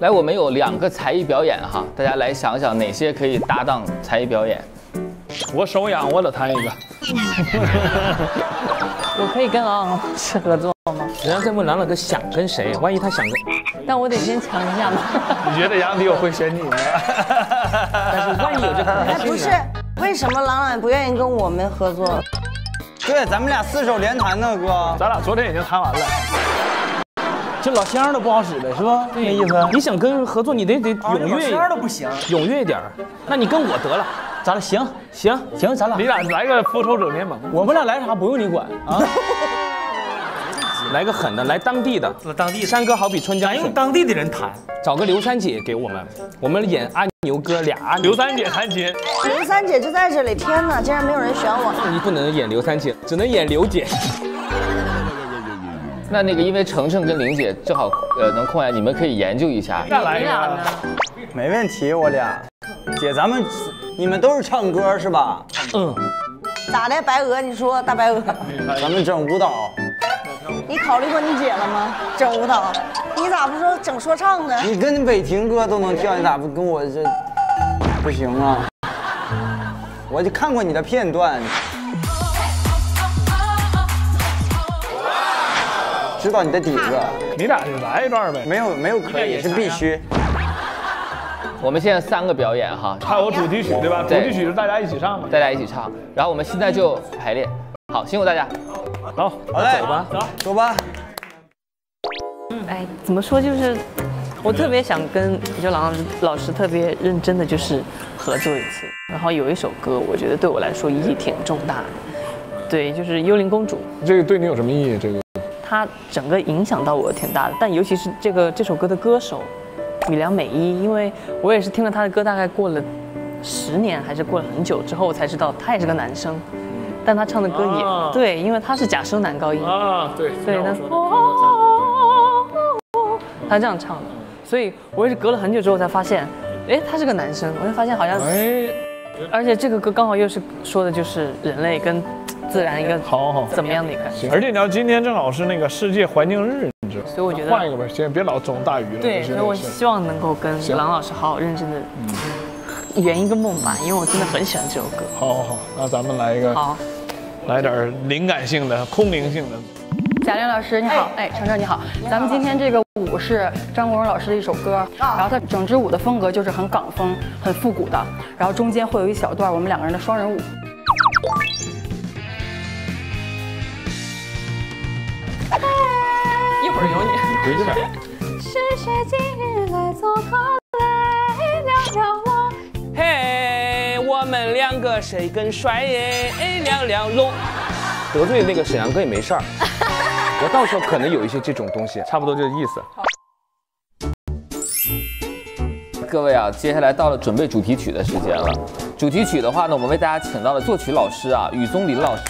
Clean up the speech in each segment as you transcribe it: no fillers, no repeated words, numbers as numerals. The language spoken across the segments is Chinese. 来，我们有2个才艺表演哈，大家来想想哪些可以搭档才艺表演。我手痒，我得弹一个。我可以跟朗朗老师合作吗？人家在问朗朗哥想跟谁，万一他想跟……但我得先尝一下嘛。你觉得杨迪我会选你吗？但是万一有这可能性。不是，为什么朗朗不愿意跟我们合作？对，咱们俩4手连弹呢，哥。咱俩昨天已经弹完了。 这老乡都不好使了，是吧？那意思，你想跟人合作，你得踊跃，老乡都不行，踊跃一点。那你跟我得了，咱俩行，咱俩来个复仇者联盟，我们俩来啥不用你管啊。来个狠的，来当地的，山歌好比春江水，咱用当地的人弹，找个刘三姐给我们，我们演阿牛哥俩阿牛。刘三姐弹琴，刘三姐就在这里，天哪，竟然没有人选我。你不能演刘三姐，只能演刘姐。 那个，因为程程跟玲姐正好能空来，你们可以研究一下。那来一个，没问题，我俩。姐，你们都是唱歌是吧？嗯。咋的，白鹅？你说大白鹅？咱们整舞蹈。你考虑过你姐了吗？整舞蹈？你咋不说整说唱呢？你跟伟霆哥都能跳，你咋不跟我这不行啊？我就看过你的片段。 知道你的底子，你俩就来一段呗。没有可以是必须。我们现在3个表演哈，还有主题曲对吧？主题曲是大家一起唱嘛，大家一起唱。然后我们现在就排练，好，辛苦大家。走，好嘞，走吧，走吧。哎，怎么说就是，我特别想跟就朗朗老师特别认真的就是合作一次。然后有一首歌，我觉得对我来说意义挺重大的，对，就是《幽灵公主》。这个对你有什么意义？这个？ 它整个影响到我挺大的，但尤其是这首歌的歌手米良美一，因为我也是听了他的歌，大概过了10年还是过了很久之后，我才知道他也是个男生，但他唱的歌也、啊、对，因为他是假声男高音啊，对对，但是他这样唱的，所以我也是隔了很久之后才发现，哎，他是个男生，我就发现好像，哎、而且这个歌刚好又是说的就是人类跟。 自然一个好怎么样的一个？而且你知道今天正好是那个世界环境日，你知道，所以我觉得换一个吧，先别老装大鱼了。对，所以我希望能够跟朗老师好好认真的圆一个梦吧，因为我真的很喜欢这首歌。好好好，那咱们来一个，好，来点灵感性的、空灵性的。贾玲老师你好，哎，程程你好，咱们今天这个舞是张国荣老师的一首歌，然后它整支舞的风格就是很港风、很复古的，然后中间会有一小段我们2个人的双人舞。 我有你，你回去吧。是谁今日来做客来聊聊我？嘿，我们2个谁更帅耶？聊聊龙。得罪那个沈阳哥也没事儿，我到时候可能有一些这种东西，差不多这意思。各位啊，接下来到了准备主题曲的时间了。主题曲的话呢，我们为大家请到了作曲老师啊，雨宗林老师。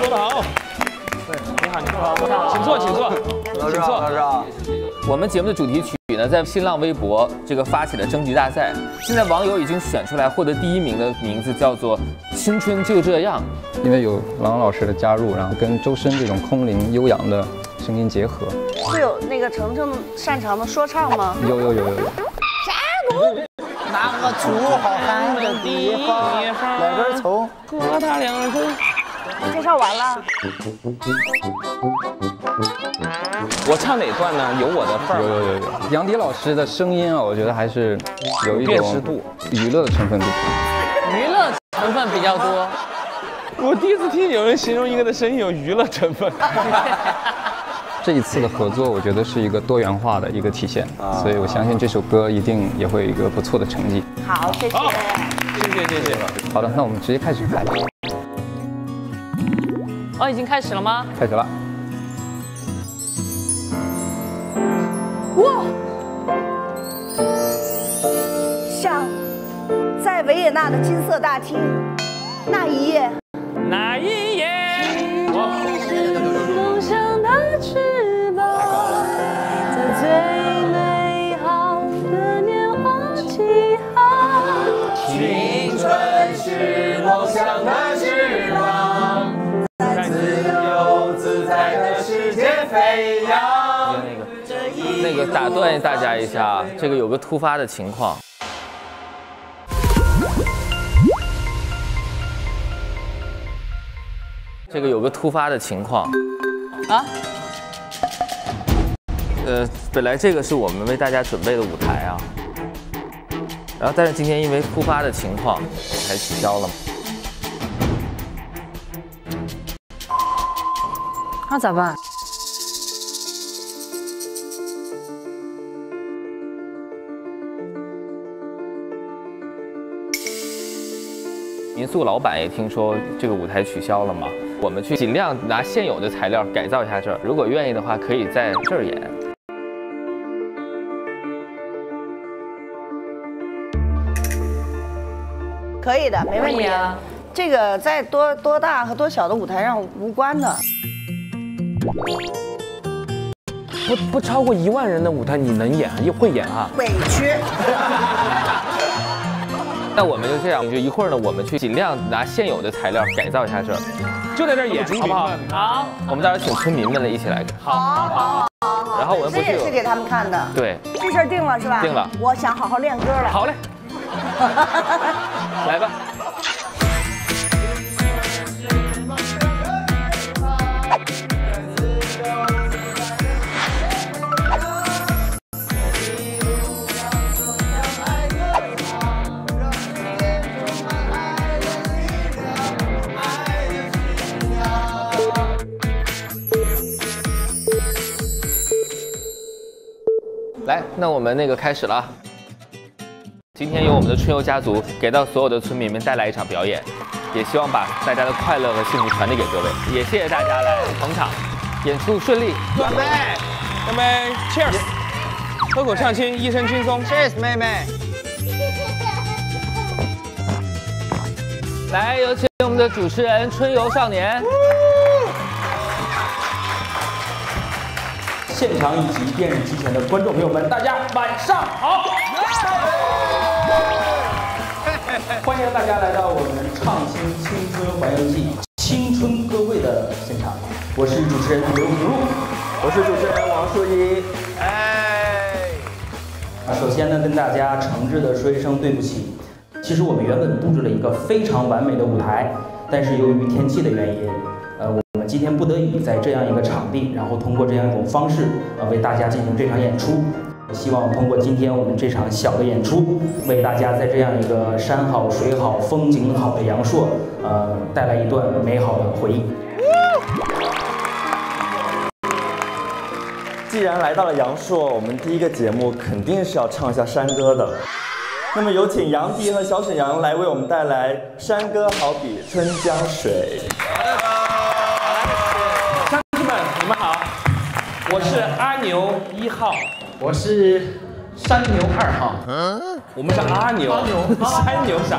说得好。 你好，你好，请坐，请坐，请坐，老师好。我们节目的主题曲呢，在新浪微博这个发起了征集大赛，现在网友已经选出来获得第1名的名字叫做《青春就这样》。因为有朗朗老师的加入，然后跟周深这种空灵悠扬的声音结合，会有那个程程擅长的说唱吗？有。啥奴？ 那个土好汉的地方，来根葱，给我打2根。 介绍完了，我唱哪段呢？有我的份儿。有。杨迪老师的声音啊，我觉得还是有一种娱乐的成分多。娱乐成分比较多。我第一次听有人形容一个的声音有娱乐成分。这一次的合作，我觉得是一个多元化的一个体现，所以我相信这首歌一定也会有一个不错的成绩。好，谢谢。谢谢。好的，那我们直接开始排。 哦，已经开始了吗？开始了。哇！像在维也纳的金色大厅，那一夜，那一夜，是梦想的翅膀，在最美好的年华起航。青春是梦想的翅膀。 自由自在的世界飞扬。那个打断大家一下，这个有个突发的情况。 这个有个突发的情况啊，本来这个是我们为大家准备的舞台啊，然后但是今天因为突发的情况才取消了。那咋办？民宿老板也听说这个舞台取消了嘛。 我们去尽量拿现有的材料改造一下这儿，如果愿意的话，可以在这儿演。可以的，没问题啊。这个在多大和多小的舞台上无关的。不超过1万人的舞台，你能演，也会演啊。委屈。那我们就这样，就一会儿呢，我们去尽量拿现有的材料改造一下这儿。 就在这儿演，好不好？好，我们到时候请村民们一起来看。好，好，好。然后我们不是也是给他们看的。对，这事儿定了是吧？定了。我想好好练歌了。好嘞，来吧。来，那我们那个开始了啊！今天由我们的春游家族给到所有的村民们带来一场表演，也希望把大家的快乐和幸福传递给各位。也谢谢大家来捧场，演出顺利！干杯！干杯 ！Cheers！ 喝口畅轻，一身轻松。Cheers， 妹妹！来，有请我们的主持人春游少年。 现场以及电视机前的观众朋友们，大家晚上好！欢迎大家来到我们畅新青春环游记青春歌会的现场，我是主持人刘福禄，我是主持人王淑一。首先呢，跟大家诚挚的说一声对不起。其实我们原本布置了一个非常完美的舞台，但是由于天气的原因，我们今天不得已在这样一个场地，然后通过这样一种方式，为大家进行这场演出。希望通过今天我们这场小的演出，为大家在这样一个山好水好、风景好的阳朔，带来一段美好的回忆。既然来到了阳朔，我们第一个节目肯定是要唱一下山歌的。那么有请杨迪和小沈阳来为我们带来《山歌好比春江水》。 你们好，我是阿牛1号，我是山牛2号。嗯，我们是阿牛，山牛啥？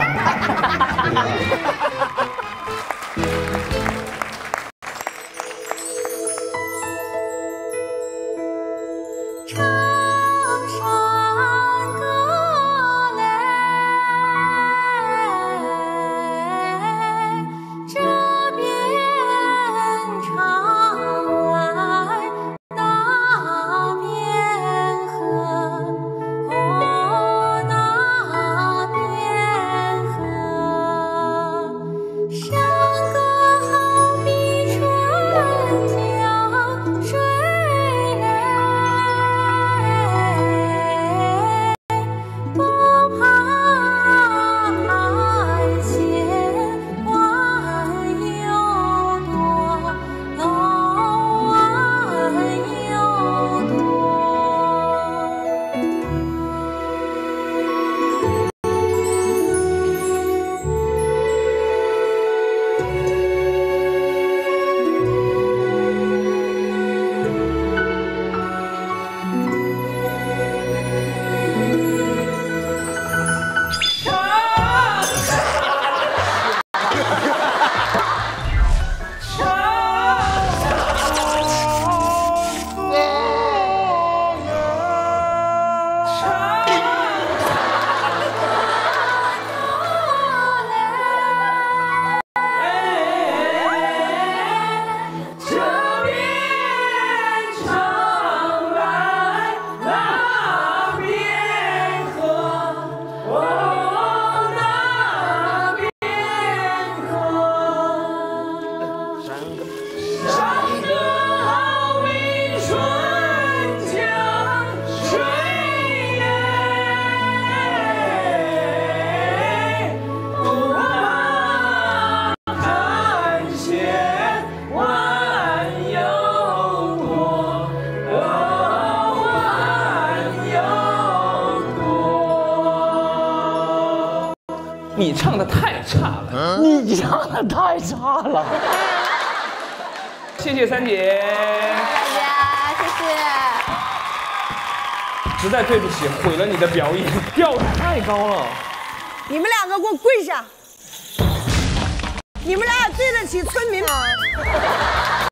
你唱的太差了，你唱的太差了。谢谢三姐，大家谢谢。实在对不起，毁了你的表演，调子太高了。你们两个给我跪下！你们俩对得起村民吗？